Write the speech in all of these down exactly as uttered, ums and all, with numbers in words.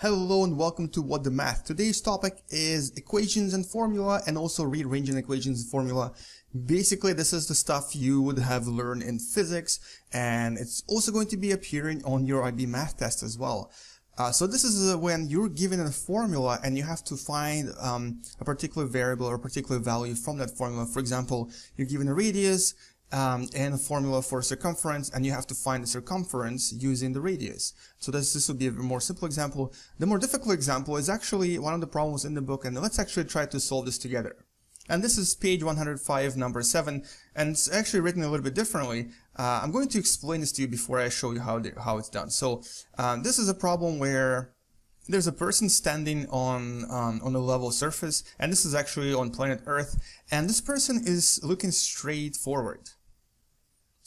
Hello and welcome to What The Math. Today's topic is equations and formula, and also rearranging equations and formula. Basically, this is the stuff you would have learned in physics, and it's also going to be appearing on your I B math test as well. Uh, so this is when you're given a formula and you have to find um, a particular variable or a particular value from that formula. For example, you're given a radius Um, and a formula for circumference, and you have to find the circumference using the radius. So this, this would be a more simple example. The more difficult example is actually one of the problems in the book, and let's actually try to solve this together. And this is page one hundred five, number seven, and it's actually written a little bit differently. Uh, I'm going to explain this to you before I show you how, the, how it's done. So um, this is a problem where there's a person standing on um, on a level surface, and this is actually on planet Earth, and this person is looking straight forward.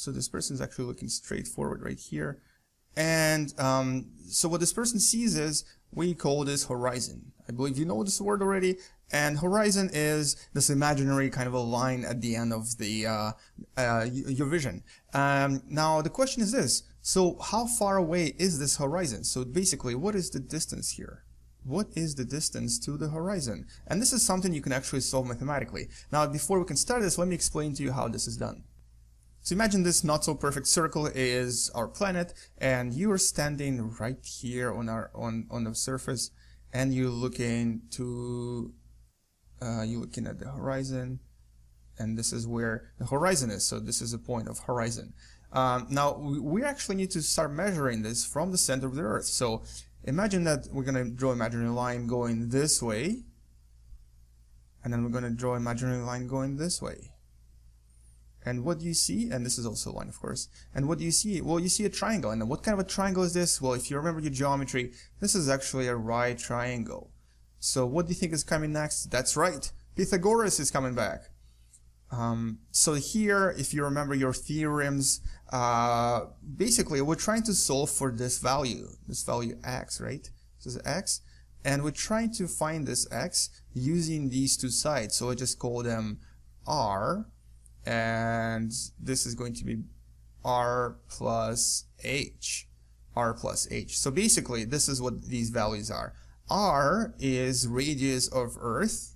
So this person is actually looking straight forward right here. And um, so what this person sees is, we call this horizon. I believe you know this word already. And horizon is this imaginary kind of a line at the end of the uh, uh, your vision. Um, now the question is this. So how far away is this horizon? So basically, what is the distance here? What is the distance to the horizon? And this is something you can actually solve mathematically. Now, before we can start this, let me explain to you how this is done. So imagine this not so perfect circle is our planet, and you are standing right here on our on on the surface, and you're looking to uh, you're looking at the horizon, and this is where the horizon is. So this is a point of horizon. Um, now we, we actually need to start measuring this from the center of the Earth. So imagine that we're going to draw an imaginary line going this way, and then we're going to draw an imaginary line going this way. And what do you see? And this is also a line, of course. And what do you see? Well, you see a triangle. And what kind of a triangle is this? Well, if you remember your geometry, this is actually a right triangle. So what do you think is coming next? That's right, Pythagoras is coming back. Um, so here, if you remember your theorems, uh, basically we're trying to solve for this value, this value x, right? This is x. And we're trying to find this x using these two sides. So I just call them r. And this is going to be r plus h, r plus h. So basically, this is what these values are. R is radius of Earth,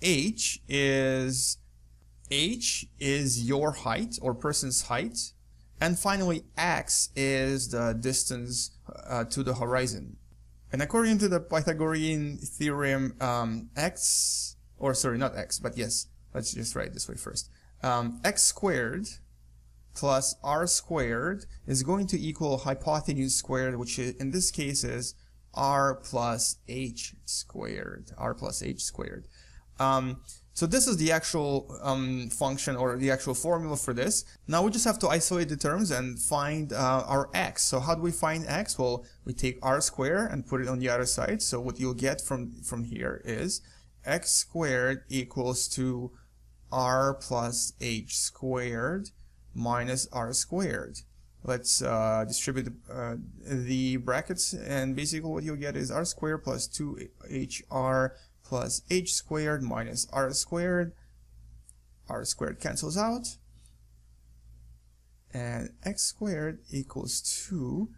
h is h is your height or person's height, and finally x is the distance uh, to the horizon. And according to the Pythagorean theorem, um, x, or sorry, not x, but yes, let's just write this way first. Um, x squared plus r squared is going to equal hypotenuse squared, which in this case is r plus h squared, r plus h squared. Um, so this is the actual um, function or the actual formula for this. Now we just have to isolate the terms and find uh, our x. So how do we find x? Well, we take r squared and put it on the other side. So what you'll get from, from here is x squared equals to r plus h squared minus r squared. Let's uh, distribute uh, the brackets, and basically what you'll get is r squared plus two h r plus h squared minus r squared. R squared cancels out, and x squared equals two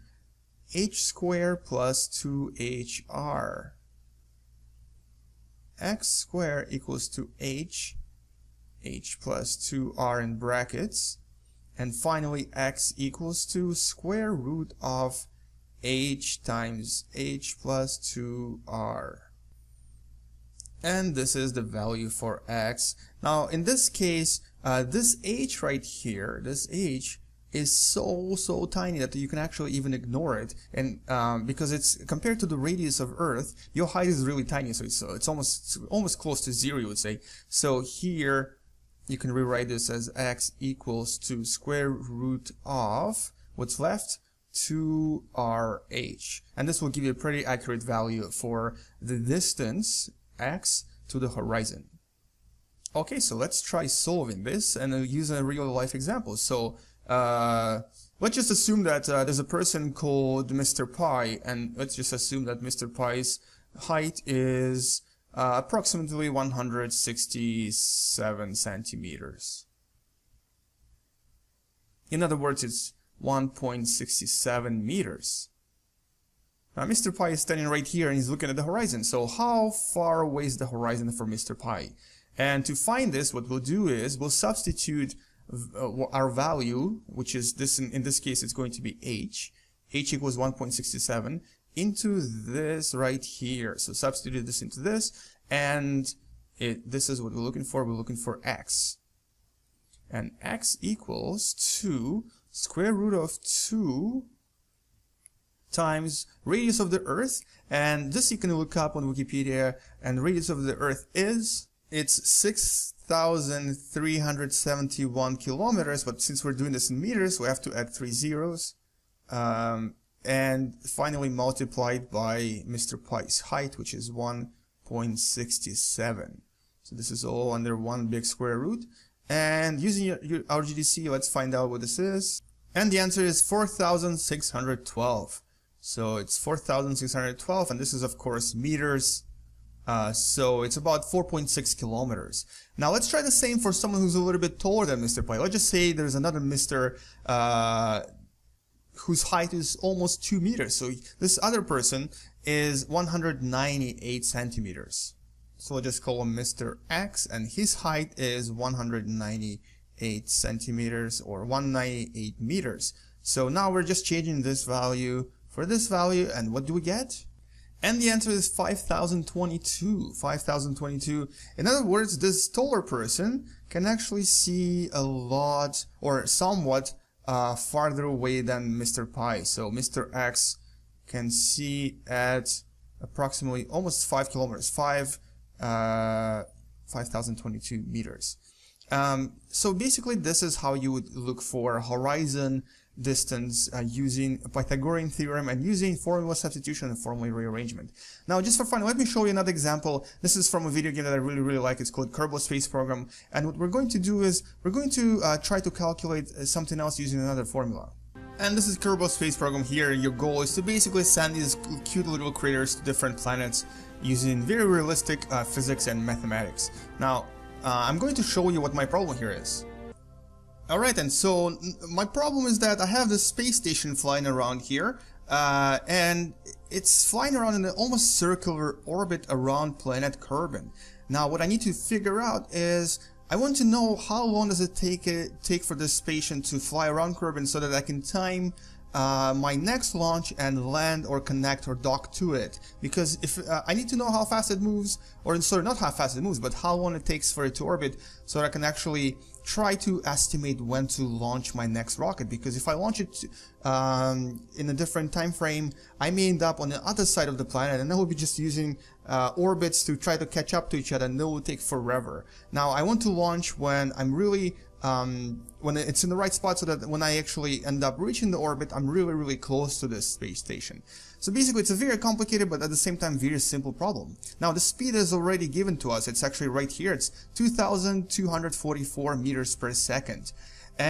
h squared plus two h r. X squared equals to h h plus two r in brackets, and finally x equals to square root of h times h plus two r, and this is the value for x. Now in this case, uh, this h right here, this h is so so tiny that you can actually even ignore it, and um, because it's compared to the radius of Earth, your height is really tiny, so it's, uh, it's almost it's almost close to zero, you would say. So here you can rewrite this as x equals to square root of what's left, two r h. And this will give you a pretty accurate value for the distance x to the horizon. Okay, so let's try solving this and use a real life example. So uh, let's just assume that uh, there's a person called Mister Pi, and let's just assume that Mister Pi's height is Uh, approximately one hundred sixty-seven centimeters. In other words, it's one point six seven meters. Now, Mister Pi is standing right here and he's looking at the horizon. So how far away is the horizon for Mister Pi? And to find this, what we'll do is we'll substitute our value, which is this, in, in this case, it's going to be h. h equals one point six seven into this right here. So substitute this into this, and it, this is what we're looking for. We're looking for x. And x equals two square root of two times radius of the Earth. And this you can look up on Wikipedia. And radius of the Earth is, it's six thousand three hundred seventy-one kilometers. But since we're doing this in meters, we have to add three zeros. Um, and finally multiplied by Mister Pi's height, which is one point six seven. So this is all under one big square root. And using your, your R G D C, let's find out what this is. And the answer is four thousand six hundred twelve. So it's four thousand six hundred twelve, and this is of course meters. Uh, so it's about four point six kilometers. Now let's try the same for someone who's a little bit taller than Mister Pi. Let's just say there's another Mister Uh, whose height is almost two meters. So this other person is one hundred ninety-eight centimeters. So I'll just call him Mister X, and his height is one hundred ninety-eight centimeters or one hundred ninety-eight meters. So now we're just changing this value for this value, and what do we get? And the answer is five thousand twenty-two. five thousand twenty-two. In other words, this taller person can actually see a lot or somewhat uh, farther away than Mister Pi. So Mister X can see at approximately almost five kilometers. Five. Uh, five thousand twenty-two meters. Um, so basically this is how you would look for horizon distance uh, using a Pythagorean theorem and using formula substitution and formula rearrangement. Now just for fun, let me show you another example. This is from a video game that I really really like. It's called Kerbal Space Program, and what we're going to do is we're going to uh, try to calculate something else using another formula. And this is Kerbal Space Program here. Your goal is to basically send these cute little craters to different planets using very realistic uh, physics and mathematics. Now, uh, I'm going to show you what my problem here is. Alright, and so my problem is that I have this space station flying around here, uh, and it's flying around in an almost circular orbit around planet Kerbin. Now, what I need to figure out is I want to know how long does it take it take for this station to fly around Kerbin so that I can time uh, my next launch and land or connect or dock to it. Because if uh, I need to know how fast it moves, or sorry, not how fast it moves, but how long it takes for it to orbit, so that I can actually try to estimate when to launch my next rocket. Because if I launch it um, in a different time frame, I may end up on the other side of the planet, and I will be just using Uh, orbits to try to catch up to each other, and that will take forever. Now I want to launch when I'm really um, when it's in the right spot, so that when I actually end up reaching the orbit, I'm really really close to this space station. So basically it's a very complicated but at the same time very simple problem. Now the speed is already given to us. It's actually right here. It's two thousand two hundred forty-four meters per second.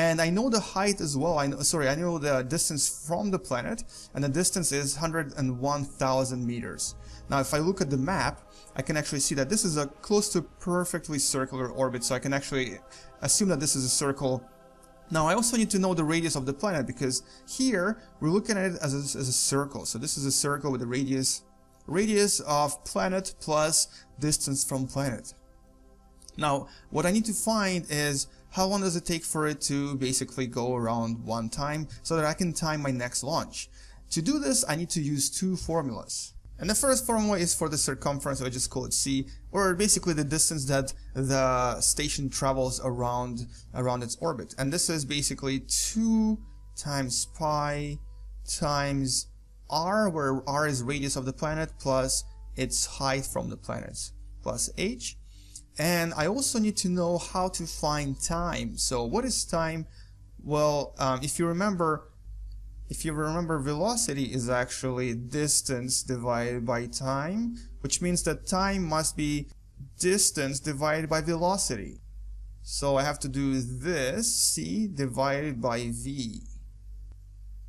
And I know the height as well. I know, sorry, I know the distance from the planet, and the distance is one hundred one thousand meters. Now, if I look at the map, I can actually see that this is a close to perfectly circular orbit, so I can actually assume that this is a circle. Now, I also need to know the radius of the planet, because here we're looking at it as a, as a circle. So this is a circle with a radius, radius of planet plus distance from planet. Now, what I need to find is how long does it take for it to basically go around one time so that I can time my next launch. To do this, I need to use two formulas. And the first formula is for the circumference, I just call it C, or basically the distance that the station travels around around its orbit. And this is basically two times pi times r, where r is radius of the planet, plus its height from the planet, plus h. And I also need to know how to find time. So what is time? Well, um, if you remember, if you remember, velocity is actually distance divided by time, which means that time must be distance divided by velocity. So I have to do this, c divided by v.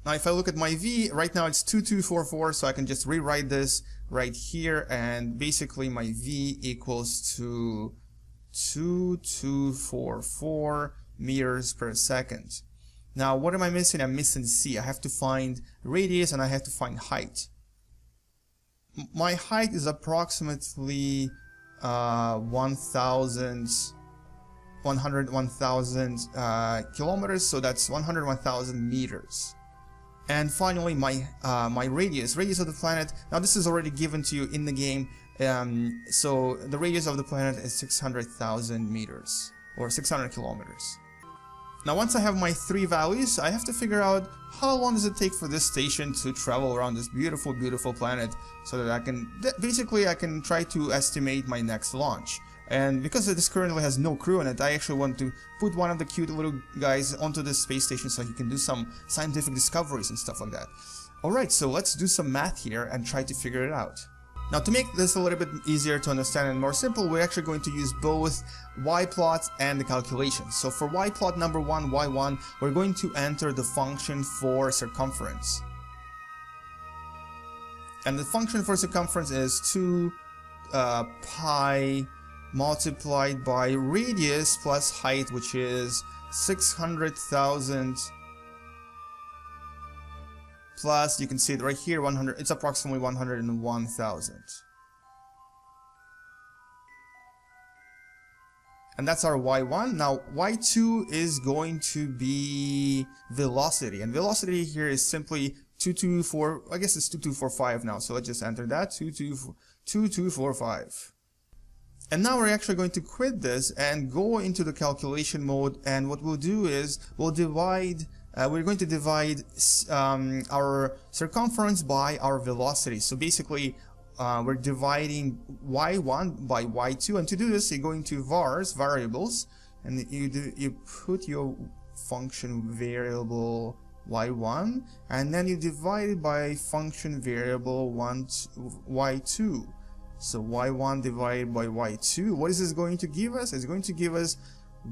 Now if I look at my v, right now it's two thousand two hundred forty-four, so I can just rewrite this right here, and basically my v equals to two thousand two hundred forty-four meters per second. Now what am I missing? I'm missing c. I have to find radius and I have to find height. my height is approximately uh, one thousand, one hundred, one thousand uh, kilometers, so that's one hundred one thousand meters. And finally, my uh, my radius, radius of the planet. Now this is already given to you in the game. Um, so the radius of the planet is six hundred thousand meters or six hundred kilometers. Now once I have my three values, I have to figure out how long does it take for this station to travel around this beautiful, beautiful planet, so that I can that basically I can try to estimate my next launch. And because this currently has no crew in it, I actually want to put one of the cute little guys onto this space station so he can do some scientific discoveries and stuff like that. Alright, so let's do some math here and try to figure it out. Now, to make this a little bit easier to understand and more simple, we're actually going to use both y-plots and the calculations. So for y-plot number one, y one, we're going to enter the function for circumference. And the function for circumference is two uh, pi multiplied by radius plus height, which is six hundred thousand plus, you can see it right here, one hundred, it's approximately one hundred one thousand. And that's our y one. Now y two is going to be velocity, and velocity here is simply two two four, I guess it's two two four five now, so let's just enter that, two two four five. And now we're actually going to quit this and go into the calculation mode, and what we'll do is we'll divide, uh, we're going to divide um, our circumference by our velocity. So basically uh, we're dividing y one by y two, and to do this you go into vars, variables, and you, do, you put your function variable y one, and then you divide it by function variable y two. So y one divided by y two, what is this going to give us? It's going to give us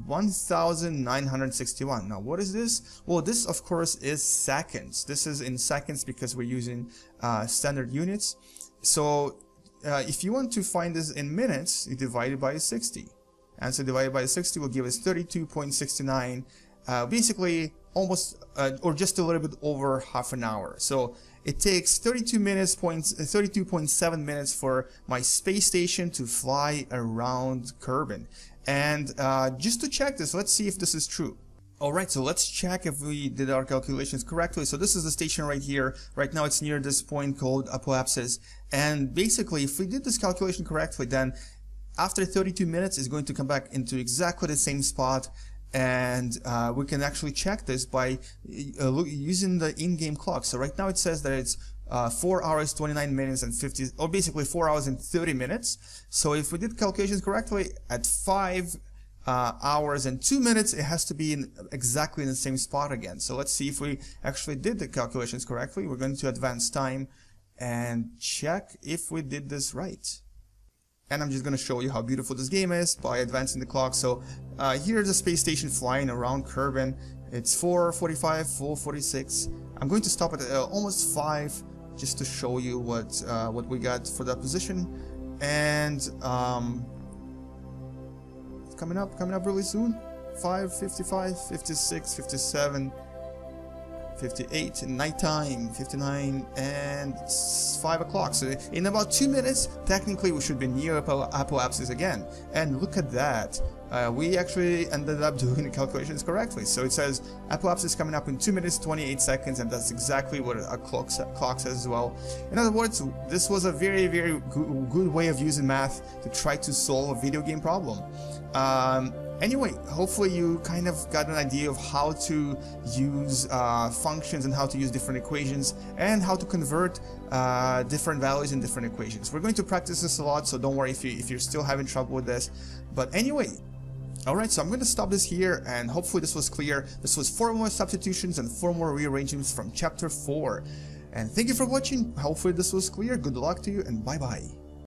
one thousand nine hundred sixty-one. Now what is this? Well, this of course is seconds. This is in seconds because we're using uh, standard units. So uh, if you want to find this in minutes, you divide it by sixty. And so divided by sixty will give us thirty-two point six nine, uh, basically almost uh, or just a little bit over half an hour. So it takes thirty-two minutes, thirty-two point seven minutes for my space station to fly around Kerbin. And uh, just to check this, let's see if this is true. Alright, so let's check if we did our calculations correctly. So this is the station right here. Right now it's near this point called apoapsis. And basically, if we did this calculation correctly, then after thirty-two minutes, it's going to come back into exactly the same spot. And uh, we can actually check this by uh, using the in-game clock. So right now it says that it's uh, four hours, twenty-nine minutes and fifty, or basically four hours and thirty minutes. So if we did calculations correctly, at five hours and two minutes, it has to be in exactly in the same spot again. So let's see if we actually did the calculations correctly. We're going to advance time and check if we did this right. And I'm just going to show you how beautiful this game is by advancing the clock. So uh, here's the space station flying around Kerbin. It's four forty-five, four forty-six. I'm going to stop at uh, almost five just to show you what uh, what we got for that position. And um, it's coming up, coming up really soon. five, fifty-five, fifty-six, fifty-seven, fifty-eight, nighttime, fifty-nine, and it's five o'clock. So in about two minutes, technically we should be near apoapsis again. And look at that, uh, we actually ended up doing the calculations correctly. So it says apoapsis coming up in two minutes, twenty-eight seconds, and that's exactly what a clock, clock says as well. In other words, this was a very, very good, good way of using math to try to solve a video game problem. Um, Anyway, hopefully you kind of got an idea of how to use uh, functions and how to use different equations and how to convert uh, different values in different equations. We're going to practice this a lot, so don't worry if, you, if you're still having trouble with this. But anyway, alright, so I'm going to stop this here, and hopefully this was clear. This was four more substitutions and four more rearrangements from chapter four. And thank you for watching. Hopefully this was clear. Good luck to you, and bye-bye.